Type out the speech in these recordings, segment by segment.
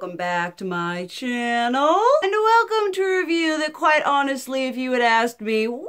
welcome back to my channel, and welcome to a review that, quite honestly, if you had asked me 1-2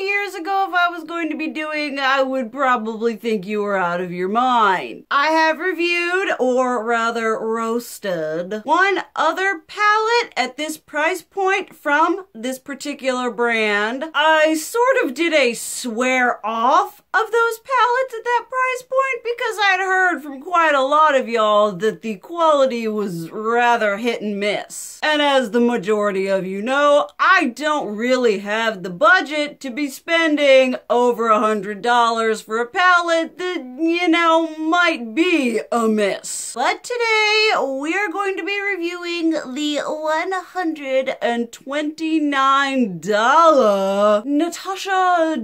years ago if I was going to be doing, I would probably think you were out of your mind. I have reviewed, or rather roasted, one other palette at this price point from this particular brand. I sort of did a swear off of those palettes at that price point because I'd heard from quite a lot of y'all that the quality was rather hit and miss. And as the majority of you know, I don't really have the budget to be spending over $100 for a palette that, you know, might be a miss. But today we're going to be reviewing the $129 Natasha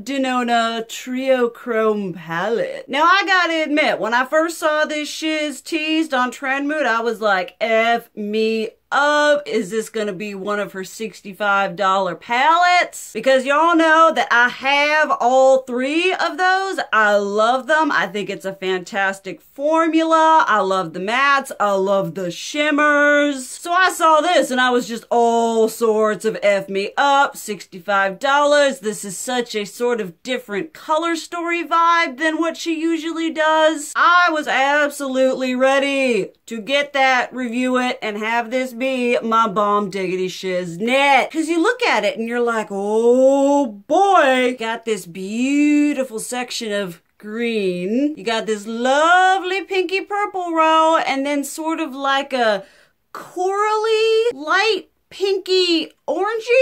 Denona Triochrome palette. Now I gotta admit, when I first saw this shiz teased on Trendmood, I was like, F me up. Is this gonna be one of her $65 palettes? Because y'all know that I have all three of those. I love them. I think it's a fantastic formula. I love the mattes. I love the shimmers. So I saw this and I was just all sorts of F me up. $65. This is such a sort of different color story vibe than what she usually does. I was absolutely ready to get that, review it, and have this be my bomb diggity shiznit. Cause you look at it and you're like, oh boy, got this beautiful section of green, you got this lovely pinky purple row, and then sort of like a corally light pinky orangey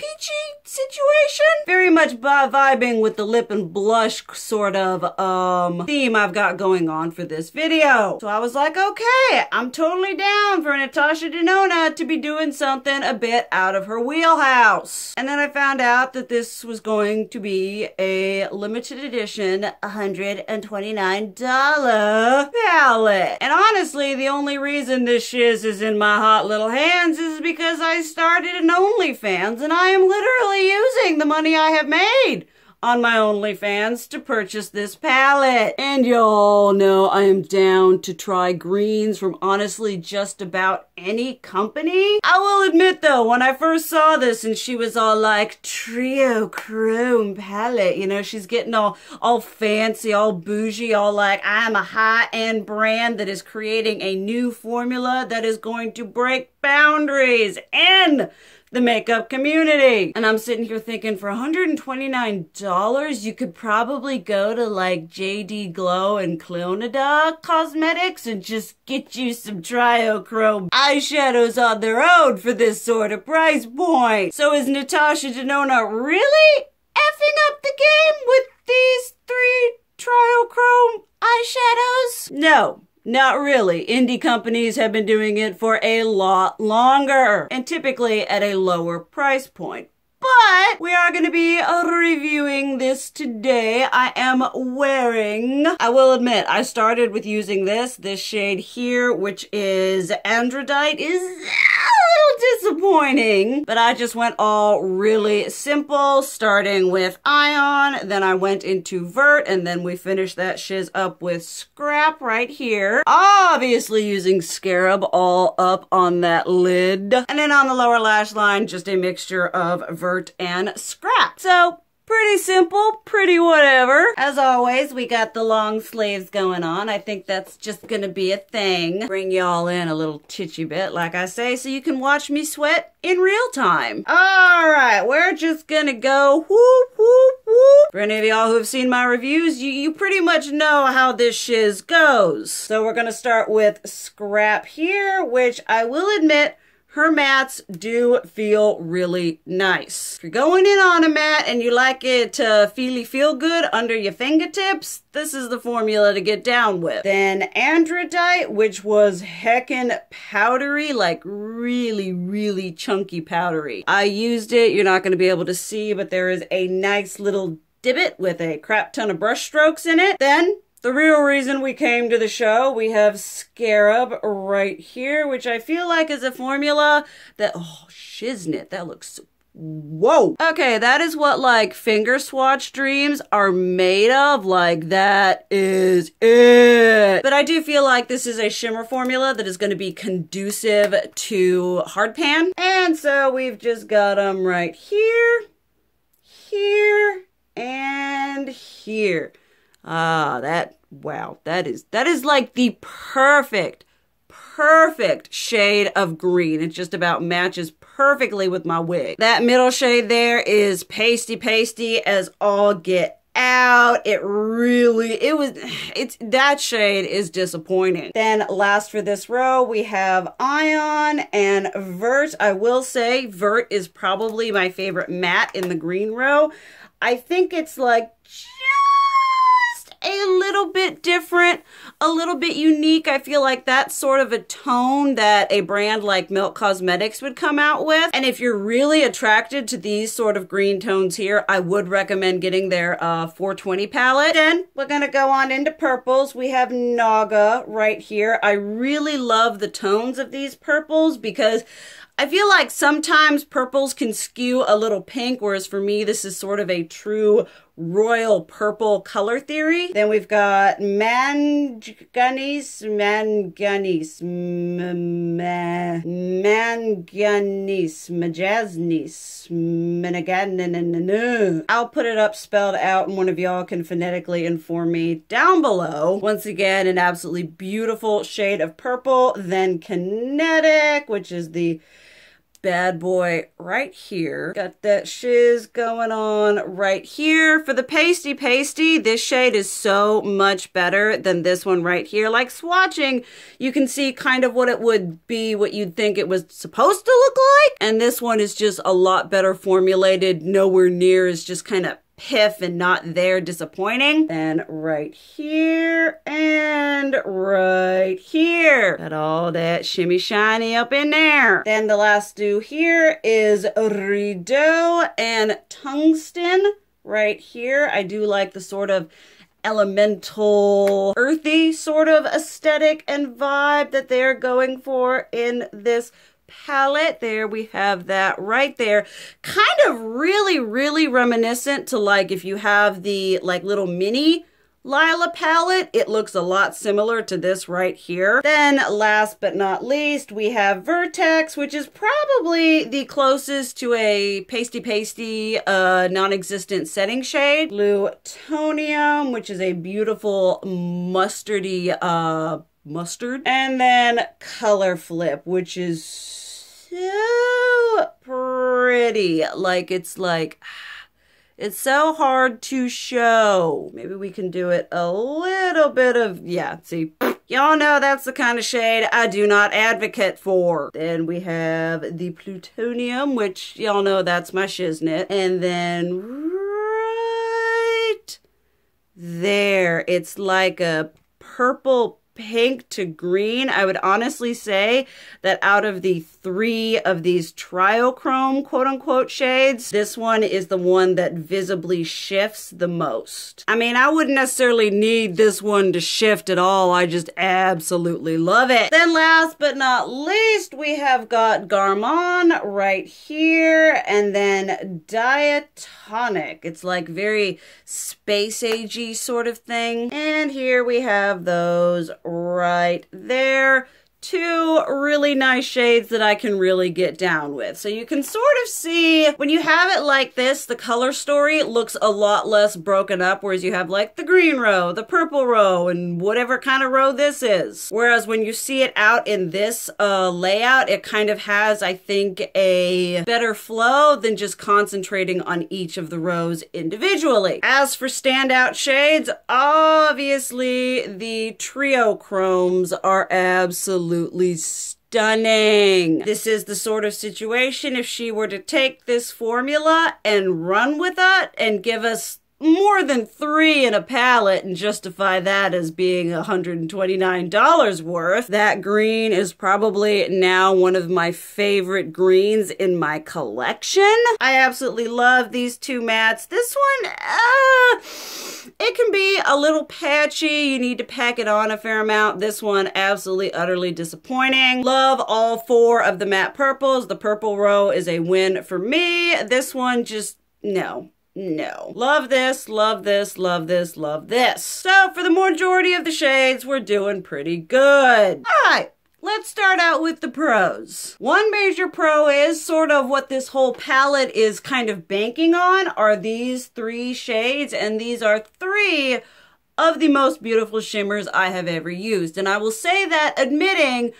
peachy situation, very much vibing with the lip and blush sort of theme I've got going on for this video. So I was like, okay, I'm totally down for Natasha Denona to be doing something a bit out of her wheelhouse. And then I found out that this was going to be a limited edition $129 palette. And honestly, the only reason this shiz is in my hot little hands is because I started an OnlyFans, and I am literally using the money I have made on my OnlyFans to purchase this palette. And y'all know I am down to try greens from honestly just about any company. I will admit though, when I first saw this and she was all like, Triochrome palette, you know, she's getting all fancy, all bougie, all like, I'm a high-end brand that is creating a new formula that is going to break boundaries and the makeup community. And I'm sitting here thinking, for $129, you could probably go to like JD Glow and Clinonda Cosmetics and just get you some Triochrome eyeshadows on their own for this sort of price point. So is Natasha Denona really effing up the game with these three Triochrome eyeshadows? No. Not really. Indie companies have been doing it for a lot longer, and typically at a lower price point. But we are going to be reviewing this today. I am wearing, I will admit, I started with using this shade here, which is Andradite. Is disappointing, but I just went all really simple, starting with Ion, then I went into Vert, and then we finished that shiz up with Scrap right here, obviously using Scarab all up on that lid, and then on the lower lash line just a mixture of Vert and Scrap. So pretty simple, pretty whatever. As always, we got the long sleeves going on. I think that's just gonna be a thing. Bring y'all in a little titchy bit, like I say, so you can watch me sweat in real time. All right, we're just gonna go whoop, whoop, whoop. For any of y'all who have seen my reviews, you pretty much know how this shiz goes. So we're gonna start with Scrap here, which I will admit, her mattes do feel really nice. If you're going in on a matte and you like it to feel good under your fingertips, this is the formula to get down with. Then Andradite, which was heckin' powdery, like really, really chunky powdery. I used it, you're not gonna be able to see, but there is a nice little divot with a crap ton of brush strokes in it. Then, the real reason we came to the show, we have Scarab right here, which I feel like is a formula that, oh shiznit, that looks so Whoa. Okay, that is what like finger swatch dreams are made of. Like that is it. But I do feel like this is a shimmer formula that is going to be conducive to hard pan. And so we've just got them right here, here, and here. Ah, that, wow, that is like the perfect shade of green. It just about matches perfectly with my wig. That middle shade there is pasty as all get out. That shade is disappointing. Then last for this row, we have Ion and Vert. I will say Vert is probably my favorite matte in the green row. I think it's like a little bit different, a little bit unique. I feel like that's sort of a tone that a brand like Milk Cosmetics would come out with. And if you're really attracted to these sort of green tones here, I would recommend getting their 420 palette. Then we're gonna go on into purples. We have Naga right here. I really love the tones of these purples because I feel like sometimes purples can skew a little pink, whereas for me, this is sort of a true royal purple color theory. Then we've got manganese. I'll put it up spelled out and one of y'all can phonetically inform me down below. Once again, an absolutely beautiful shade of purple. Then Kinetic, which is the bad boy right here. Got that shiz going on right here. For the pasty, this shade is so much better than this one right here. Like swatching, you can see kind of what it would be, what you'd think it was supposed to look like. And this one is just a lot better formulated. Nowhere near is just kind of piff and not there, disappointing. And right here and right here. Got all that shimmy shiny up in there. Then the last do here is Rideau and Tungsten right here. I do like the sort of elemental, earthy sort of aesthetic and vibe that they're going for in this palette. There we have that right there. Kind of really reminiscent to like if you have the like little mini Lila palette, it looks a lot similar to this right here. Then last but not least, we have Vertex, which is probably the closest to a pasty non-existent setting shade. Plutonium, which is a beautiful mustardy mustard. And then Color Flip, which is so pretty. Like it's so hard to show. Maybe we can do it a little bit of, yeah, see. Y'all know that's the kind of shade I do not advocate for. Then we have the Plutonium, which y'all know that's my shiznit. And then right there, it's like a purple pink to green. I would honestly say that out of the three of these triochrome quote-unquote shades, this one is the one that visibly shifts the most. I mean, I wouldn't necessarily need this one to shift at all. I just absolutely love it. Then last but not least, we have got Gourmand right here and then Diatonic. It's like very space agey sort of thing. And here we have those right there. Two really nice shades that I can really get down with. So you can sort of see when you have it like this, the color story looks a lot less broken up, whereas you have like the green row, the purple row, and whatever kind of row this is. Whereas when you see it out in this layout, it kind of has, I think, a better flow than just concentrating on each of the rows individually. As for standout shades, obviously the triochromes are absolutely stunning. This is the sort of situation if she were to take this formula and run with it and give us more than three in a palette and justify that as being $129 worth. That green is probably now one of my favorite greens in my collection. I absolutely love these two mattes. This one, It can be a little patchy. You need to pack it on a fair amount. This one, absolutely, utterly disappointing. Love all four of the matte purples. The purple row is a win for me. This one just, no. No. Love this, love this, love this, love this. So for the majority of the shades, we're doing pretty good. All right. Let's start out with the pros. One major pro is sort of what this whole palette is kind of banking on are these three shades, and these are three of the most beautiful shimmers I have ever used. And I will say that admitting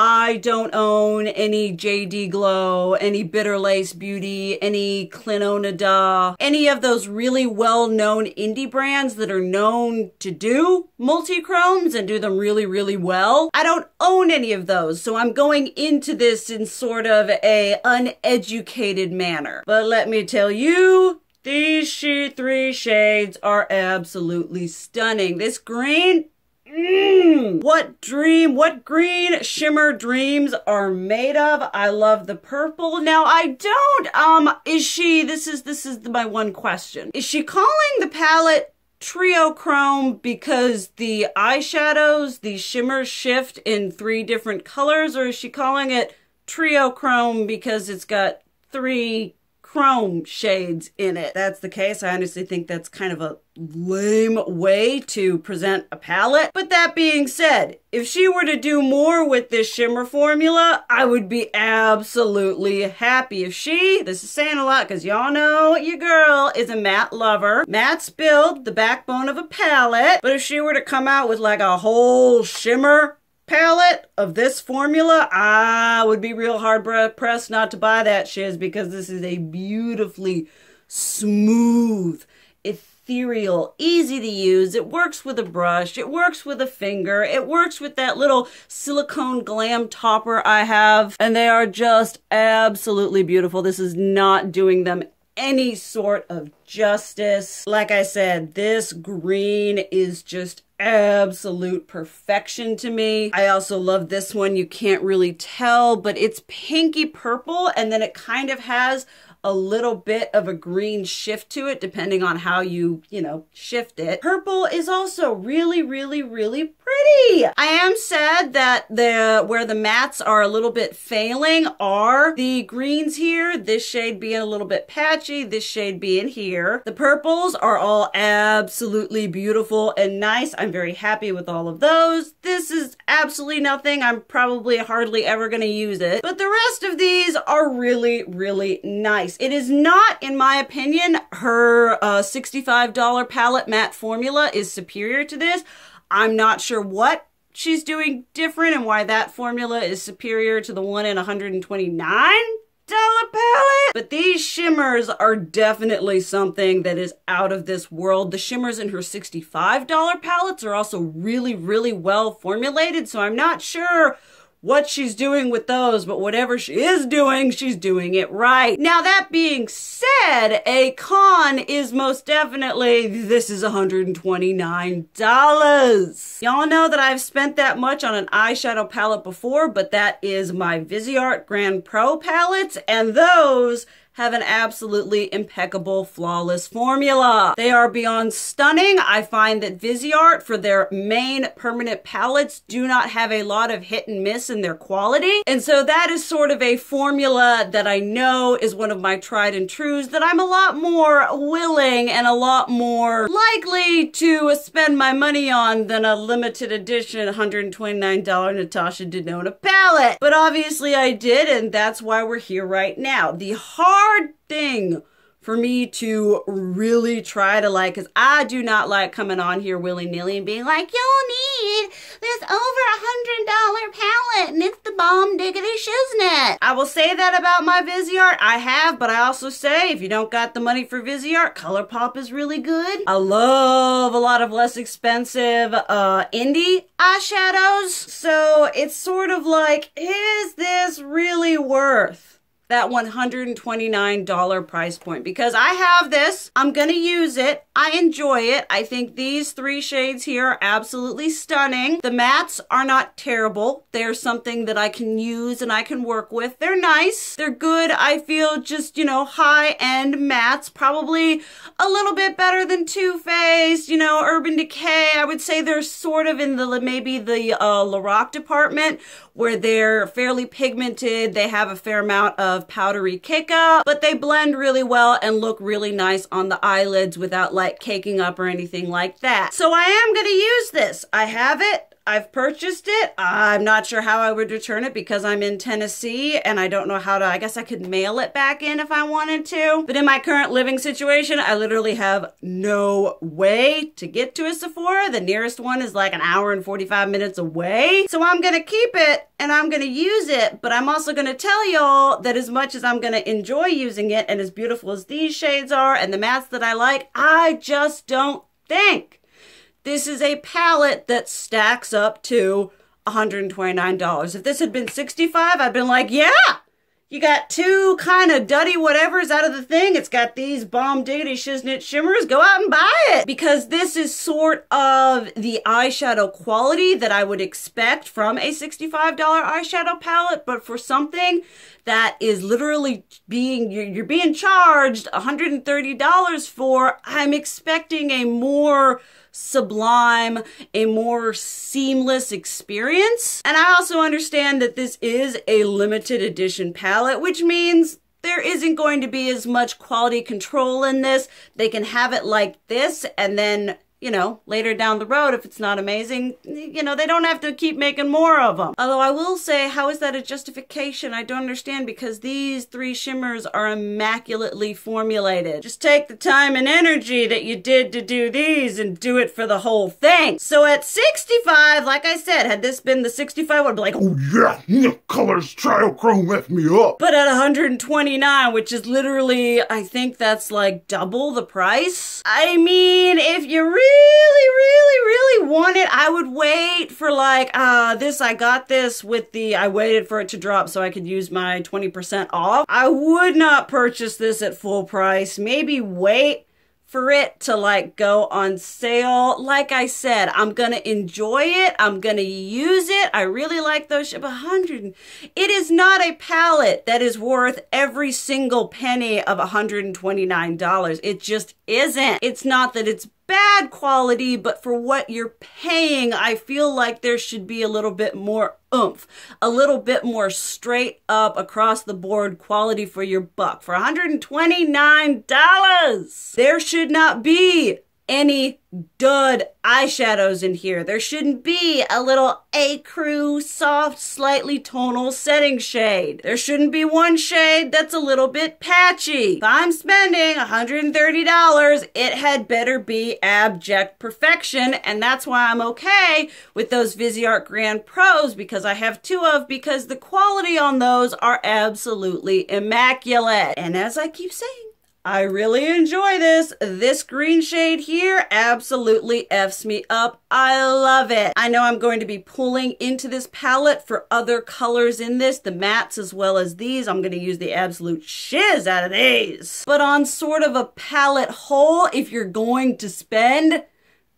I don't own any JD Glow, any Bitter Lace Beauty, any Clinonda, any of those really well-known indie brands that are known to do multi-chromes and do them really, really well. I don't own any of those, so I'm going into this in sort of a uneducated manner. But let me tell you, these three shades are absolutely stunning. This green, what green shimmer dreams are made of. I love the purple. Now I don't, this is my one question. Is she calling the palette Triochrome because the eyeshadows, the shimmers shift in three different colors, or is she calling it Triochrome because it's got three chrome shades in it? If that's the case, I honestly think that's kind of a lame way to present a palette. But that being said, if she were to do more with this shimmer formula, I would be absolutely happy. If she, this is saying a lot because y'all know your girl is a matte lover. Mattes build the backbone of a palette, but if she were to come out with like a whole shimmer palette of this formula, I would be real hard pressed not to buy that shiz, because this is a beautifully smooth, ethereal, easy to use. It works with a brush, it works with a finger, it works with that little silicone glam topper I have, and they are just absolutely beautiful. This is not doing them any sort of justice. Like I said, this green is just absolute perfection to me. I also love this one. You can't really tell, but it's pinky purple, and then it kind of has a little bit of a green shift to it depending on how you know, shift it. Purple is also really, really, really pretty. I am sad that where the mattes are a little bit failing are the greens here, this shade being a little bit patchy, this shade being here. The purples are all absolutely beautiful and nice. I'm very happy with all of those. This is absolutely nothing. I'm probably hardly ever gonna use it, but the rest of these are really, really nice. It is not, in my opinion, her $65 palette matte formula is superior to this. I'm not sure what she's doing different and why that formula is superior to the one in $129 palette. But these shimmers are definitely something that is out of this world. The shimmers in her $65 palettes are also really, really well formulated, so I'm not sure what she's doing with those, but whatever she is doing, she's doing it right. Now that being said, a con is most definitely this is $129. Y'all know that I've spent that much on an eyeshadow palette before, but that is my Viseart Grand Pro palettes, and those have an absolutely impeccable, flawless formula. They are beyond stunning. I find that Viseart, for their main permanent palettes, do not have a lot of hit and miss in their quality. And so that is sort of a formula that I know is one of my tried and trues that I'm a lot more willing and a lot more likely to spend my money on than a limited edition $129 Natasha Denona palette. But obviously I did, and that's why we're here right now. The hard thing for me to really try to like, because I do not like coming on here willy-nilly and being like, you'll need this over $100 palette and it's the bomb diggity shiznit. I will say that about my Viseart. I have, but I also say if you don't got the money for Viseart, Colourpop is really good. I love a lot of less expensive indie eyeshadows. So it's sort of like, is this really worth that $129 price point because I have this. I'm gonna use it. I enjoy it. I think these three shades here are absolutely stunning. The mattes are not terrible. They're something that I can use and I can work with. They're nice. They're good. I feel just, you know, high-end mattes, probably a little bit better than Too Faced, you know, Urban Decay. I would say they're sort of in the, maybe the Lorac department, where they're fairly pigmented. They have a fair amount of powdery cake up, but they blend really well and look really nice on the eyelids without like caking up or anything like that. So I am gonna use this. I have it. I've purchased it. I'm not sure how I would return it because I'm in Tennessee and I don't know how to, I guess I could mail it back in if I wanted to. But in my current living situation, I literally have no way to get to a Sephora. The nearest one is like an hour and 45 minutes away. So I'm gonna keep it and I'm gonna use it, but I'm also gonna tell y'all that as much as I'm gonna enjoy using it and as beautiful as these shades are and the mattes that I like, I just don't think this is a palette that stacks up to $129. If this had been $65, I'd been like, yeah, you got two kind of duddy whatevers out of the thing. It's got these bomb diggity shiznit shimmers. Go out and buy it. Because this is sort of the eyeshadow quality that I would expect from a $65 eyeshadow palette. But for something that is literally being, you're being charged $130 for, I'm expecting a more sublime, a more seamless experience. And I also understand that this is a limited edition palette, which means there isn't going to be as much quality control in this. They can have it like this and then, you know, later down the road, if it's not amazing, you know, they don't have to keep making more of them. Although I will say, how is that a justification? I don't understand, because these three shimmers are immaculately formulated. Just take the time and energy that you did to do these and do it for the whole thing. So at 65, like I said, had this been the 65, I would be like, oh yeah, the colors Triochrome left me up. But at 129, which is literally, I think that's like double the price. I mean, if you really want it, I would wait for like this. I got this with the, I waited for it to drop so I could use my 20% off. I would not purchase this at full price. Maybe wait for it to like go on sale. Like I said, I'm gonna enjoy it. I'm gonna use it. I really like those. It is not a palette that is worth every single penny of $129. It just isn't. It's not that it's bad quality, but for what you're paying, I feel like there should be a little bit more oomph, a little bit more straight up across the board quality for your buck. For $129, there should not be any dud eyeshadows in here. There shouldn't be a little ecru, soft, slightly tonal setting shade. There shouldn't be one shade that's a little bit patchy. If I'm spending $130, it had better be abject perfection, and that's why I'm okay with those Viseart Grand Pros, because I have two of, because the quality on those are absolutely immaculate. And as I keep saying, I really enjoy this. This green shade here absolutely F's me up. I love it. I know I'm going to be pulling into this palette for other colors in this, the mattes as well as these. I'm going to use the absolute shiz out of these. But on sort of a palette haul, if you're going to spend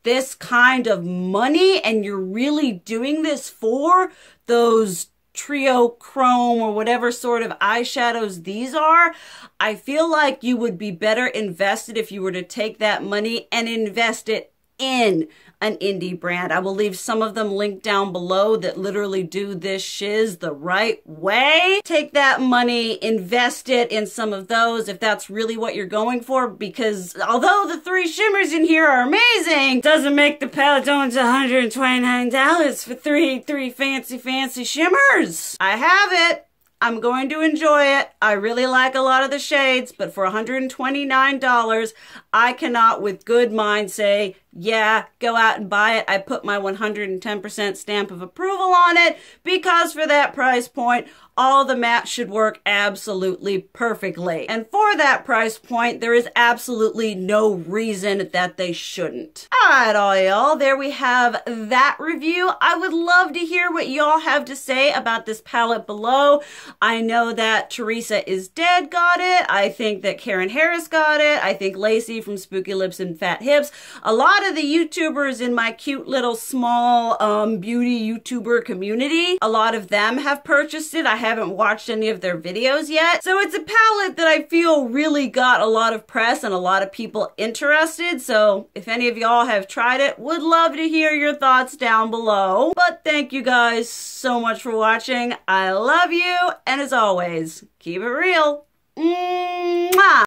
this kind of money and you're really doing this for those Triochrome or whatever sort of eyeshadows these are, I feel like you would be better invested if you were to take that money and invest it in an indie brand. I will leave some of them linked down below that literally do this shiz the right way. Take that money, invest it in some of those if that's really what you're going for, because although the three shimmers in here are amazing, doesn't make the palette only $129 for three fancy shimmers. I have it. I'm going to enjoy it. I really like a lot of the shades, but for $129, I cannot with good mind say Yeah, go out and buy it. I put my 110% stamp of approval on it because for that price point, all the mattes should work absolutely perfectly. And for that price point, there is absolutely no reason that they shouldn't. All right, all y'all, there we have that review. I would love to hear what y'all have to say about this palette below. I know that Teresa Is Dead got it. I think that Karen Harris got it. I think Lacey from Spooky Lips and Fat Hips. A lot of the YouTubers in my cute little small beauty YouTuber community, a lot of them have purchased it. I haven't watched any of their videos yet. So it's a palette that I feel really got a lot of press and a lot of people interested. So if any of y'all have tried it, would love to hear your thoughts down below. But thank you guys so much for watching. I love you. And as always, keep it real. Mwah!